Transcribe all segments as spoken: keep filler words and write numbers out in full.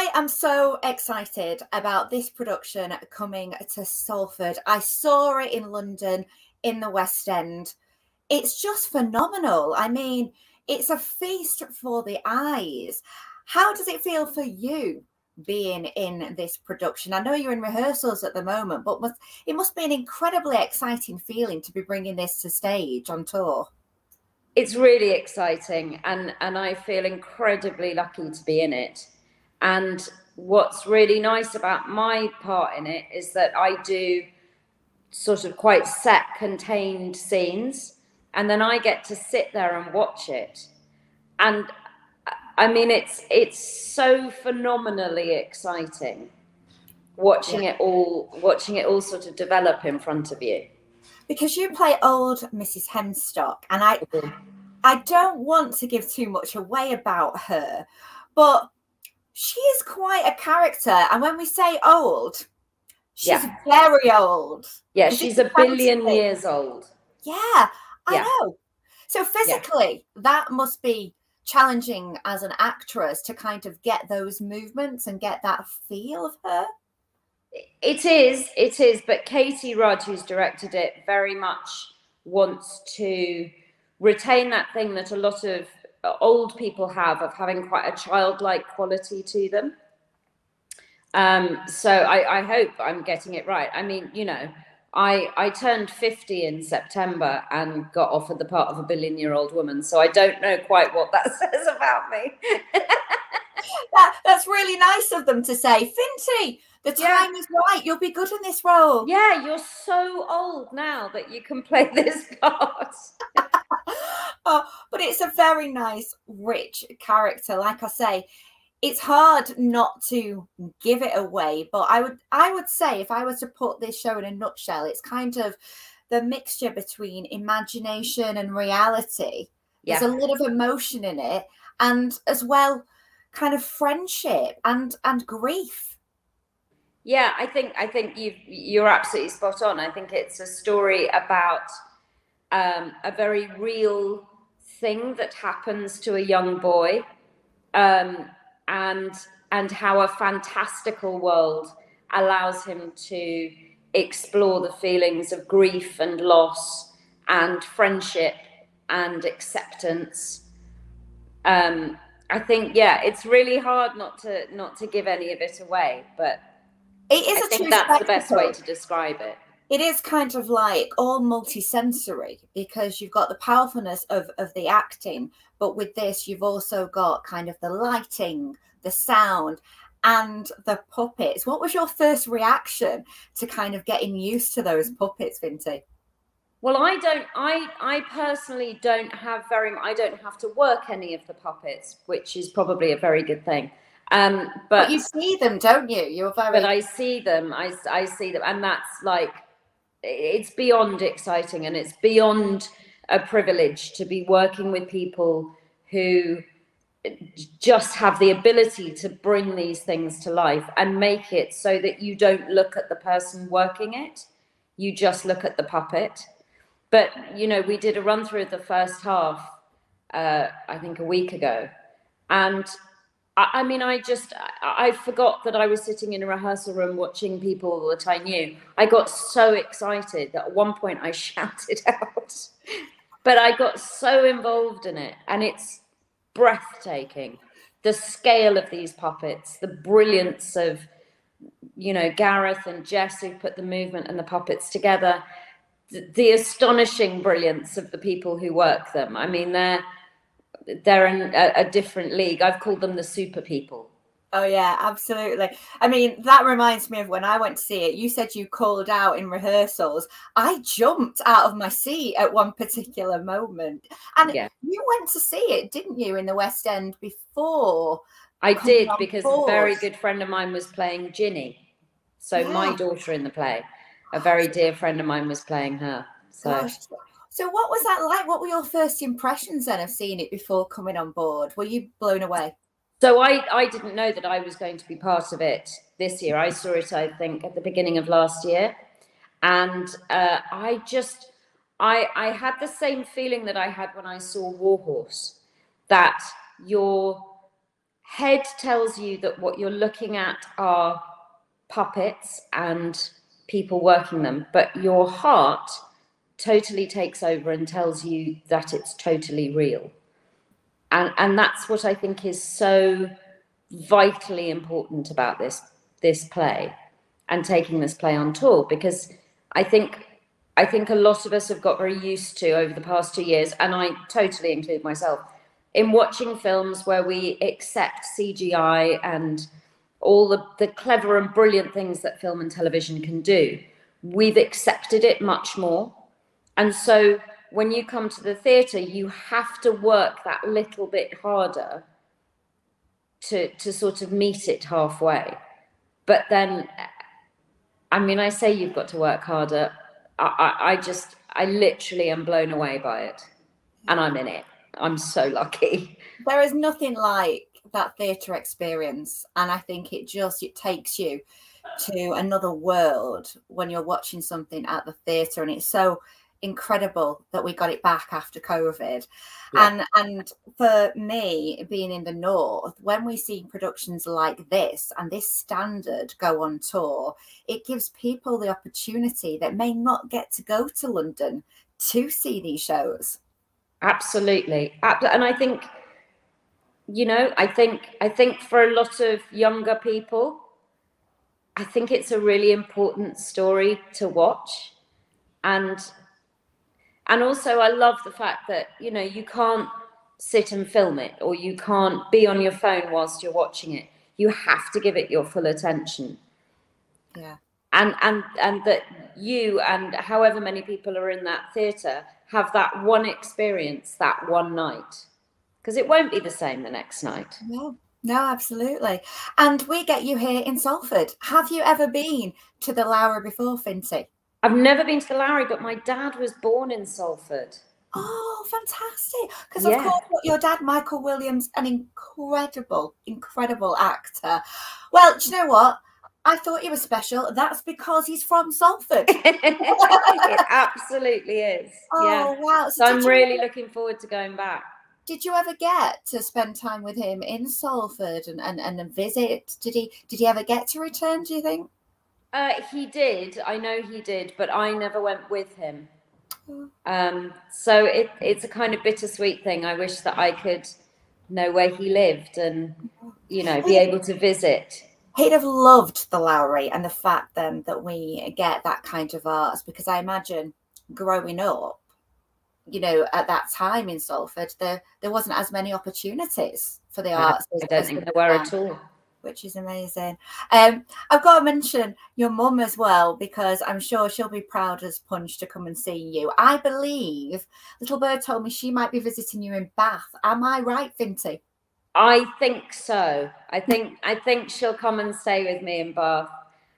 I am so excited about this production coming to Salford. I saw it in London in the West End. It's just phenomenal. I mean, it's a feast for the eyes. How does it feel for you being in this production? I know you're in rehearsals at the moment, but must, it must be an incredibly exciting feeling to be bringing this to stage on tour. It's really exciting, and, and I feel incredibly lucky to be in it. And what's really nice about my part in it is that I do sort of quite set, contained scenes, and then I get to sit there and watch it. And I mean, it's it's so phenomenally exciting watching it all, watching it all sort of develop in front of you. Because you play old Missus Hemstock, and I, I don't want to give too much away about her, but she is quite a character. And when we say old, she's yeah. very old. Yeah, she's a billion years old. Yeah, I yeah. know. So physically, yeah. that must be challenging as an actress to kind of get those movements and get that feel of her. It is, it is, but Katie Rudd, who's directed it, very much wants to retain that thing that a lot of old people have of having quite a childlike quality to them. Um, so I, I hope I'm getting it right. I mean, you know, I, I turned fifty in September and got offered the part of a billion-year-old woman, so I don't know quite what that says about me. that, that's really nice of them to say, Finty, the time yeah. is right. You'll be good in this role. Yeah, you're so old now that you can play this part. Oh, but it's a very nice, rich character. Like I say, it's hard not to give it away. But I would, I would say, if I was to put this show in a nutshell, it's kind of the mixture between imagination and reality. Yeah. There's a lot of emotion in it, and as well, kind of friendship and and grief. Yeah, I think I think you've, you're absolutely spot on. I think it's a story about um, a very real thing that happens to a young boy, um, and and how a fantastical world allows him to explore the feelings of grief and loss and friendship and acceptance. Um, I think, yeah, it's really hard not to not to give any of it away, but. It is I a think true that's spectacle. The best way to describe it. It is kind of like all multi-sensory, because you've got the powerfulness of, of the acting, but with this, you've also got kind of the lighting, the sound, and the puppets. What was your first reaction to kind of getting used to those puppets, Finty? Well, I don't, I, I personally don't have very, I don't have to work any of the puppets, which is probably a very good thing. Um, but, but you see them, don't you? You're very. But I see them. I, I see them, and that's like, it's beyond exciting, and it's beyond a privilege to be working with people who just have the ability to bring these things to life and make it so that you don't look at the person working it. You just look at the puppet. But you know, we did a run through of the first half, uh, I think a week ago, and. I mean, I just, I forgot that I was sitting in a rehearsal room watching people that I knew. I got so excited that at one point I shouted out, but I got so involved in it, and it's breathtaking. The scale of these puppets, the brilliance of, you know, Gareth and Jess, who put the movement and the puppets together, the, the astonishing brilliance of the people who work them. I mean, they're, they're in a, a different league. I've called them the super people. Oh yeah, absolutely. I mean, that reminds me of when I went to see it. You said you called out in rehearsals. I jumped out of my seat at one particular moment. And yeah. you went to see it, didn't you, in the West End before? I did, because a very good friend of mine was playing Ginny. So yeah. my daughter in the play, a very dear friend of mine was playing her. So. Gosh. So what was that like? What were your first impressions then of seeing it before coming on board? Were you blown away? So I, I didn't know that I was going to be part of it this year. I saw it, I think, at the beginning of last year. And uh, I just, I, I had the same feeling that I had when I saw War Horse, that you're Head tells you that what you're looking at are puppets and people working them, but your heart totally takes over and tells you that it's totally real. And, and that's what I think is so vitally important about this, this play and taking this play on tour, because I think, I think a lot of us have got very used to over the past two years, and I totally include myself, in watching films where we accept C G I and all the, the clever and brilliant things that film and television can do. We've accepted it much more. And so when you come to the theatre, you have to work that little bit harder to, to sort of meet it halfway. But then, I mean, I say you've got to work harder. I, I, I just, I literally am blown away by it. And I'm in it. I'm so lucky. There is nothing like that theatre experience. And I think it just, it takes you to another world when you're watching something at the theatre. And it's so incredible that we got it back after COVID. Yeah. And, and for me, being in the North, when we see productions like this and this standard go on tour, it gives people the opportunity that may not get to go to London to see these shows. Absolutely. And I think, you know, I think, I think for a lot of younger people, I think it's a really important story to watch. And, and also I love the fact that, you know, you can't sit and film it, or you can't be on your phone whilst you're watching it. You have to give it your full attention. Yeah. And, and, and that you and however many people are in that theatre have that one experience, that one night, because it won't be the same the next night. No, no, absolutely. And we get you here in Salford. Have you ever been to the Lowry before, Finty? I've never been to the Lowry, but my dad was born in Salford. Oh, fantastic. Because yeah. Of course, your dad, Michael Williams, an incredible, incredible actor. Well, do you know what? I thought he was special. That's because he's from Salford. It absolutely is. Oh, yeah. Wow. So, so I'm really ever, looking forward to going back. Did you ever get to spend time with him in Salford and, and, and a visit? Did he, did he ever get to return, do you think? Uh, he did. I know he did, but I never went with him. Um, so it, it's a kind of bittersweet thing. I wish that I could know where he lived and, you know, be able to visit. He'd have loved the Lowry and the fact then that we get that kind of art, because I imagine growing up, you know, at that time in Salford, there there wasn't as many opportunities for the arts. I don't think there were at all. Which is amazing. Um, I've got to mention your mum as well, because I'm sure she'll be proud as punch to come and see you. I believe Little Bird told me she might be visiting you in Bath. Am I right, Finty? I think so. I think I think she'll come and stay with me in Bath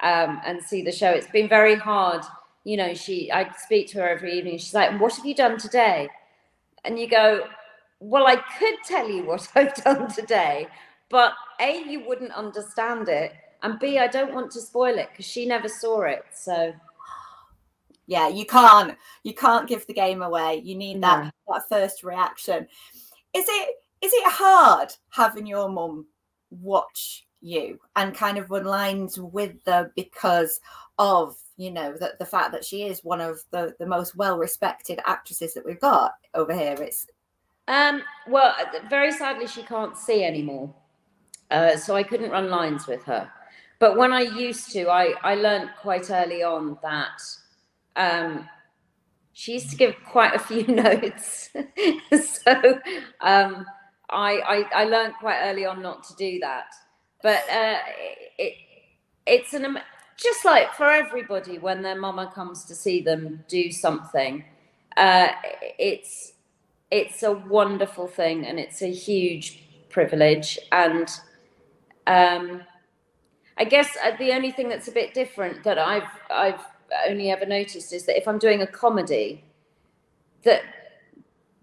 um, and see the show. It's been very hard. You know, she. I speak to her every evening. She's like, what have you done today? And you go, well, I could tell you what I've done today, but A, you wouldn't understand it, and B, I don't want to spoil it because she never saw it. So, yeah, you can't. You can't give the game away. You need that, no. that first reaction. Is it... Is it hard having your mum watch you and kind of run lines with her because of, you know, the, the fact that she is one of the, the most well-respected actresses that we've got over here? It's um, well, very sadly, she can't see anymore. Uh, so I couldn't run lines with her. But when I used to, I, I learned quite early on that um, she used to give quite a few notes. so... Um, I, I, I learned quite early on not to do that, but uh, it, it's an, just like for everybody when their mama comes to see them do something, uh, it's, it's a wonderful thing and it's a huge privilege. And um, I guess the only thing that's a bit different that I've, I've only ever noticed is that if I'm doing a comedy, that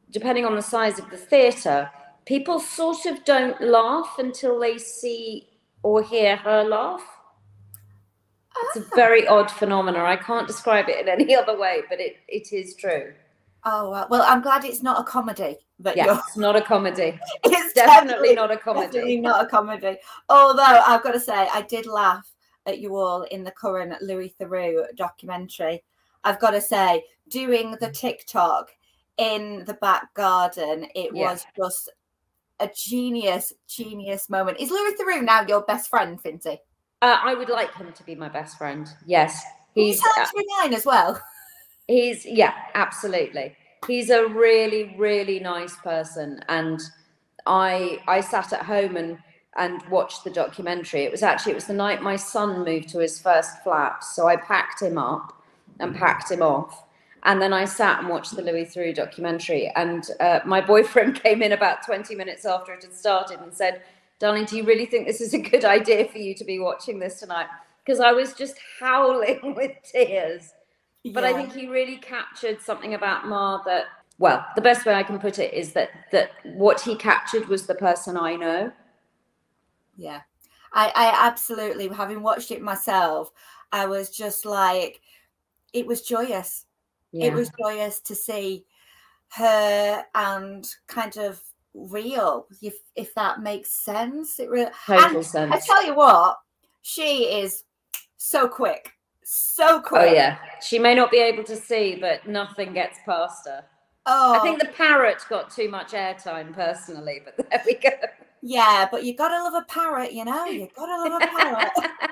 depending on the size of the theatre, people sort of don't laugh until they see or hear her laugh. It's a very odd phenomenon. I can't describe it in any other way, but it, it is true. Oh, uh, well, I'm glad it's not a comedy. But yes, you're... it's not a comedy. It's definitely, definitely not a comedy. Definitely not a comedy. Although I've got to say, I did laugh at you all in the current Louis Theroux documentary. I've got to say, doing the TikTok in the back garden, it yeah. was just a genius, genius moment. Is Louis Theroux now your best friend, Finty? Uh, I would like him to be my best friend. Yes. He's nine uh, as well. He's, yeah, absolutely. He's a really, really nice person. And I I sat at home and, and watched the documentary. It was actually, it was the night my son moved to his first flat. So I packed him up and packed him off. And then I sat and watched the Louis Theroux documentary. And uh, my boyfriend came in about twenty minutes after it had started and said, "Darling, do you really think this is a good idea for you to be watching this tonight?" Because I was just howling with tears. But yeah. I think he really captured something about Ma that, well, the best way I can put it is that that what he captured was the person I know. Yeah, I, I absolutely, having watched it myself, I was just like, it was joyous. Yeah. It was joyous to see her and kind of real, if, if that makes sense. It really, total sense. I tell you what, she is so quick. So cool. Oh yeah, she may not be able to see, but nothing gets past her. Oh, I think the parrot got too much airtime personally, but there we go. Yeah, but you gotta love a parrot, you know, you gotta love a parrot.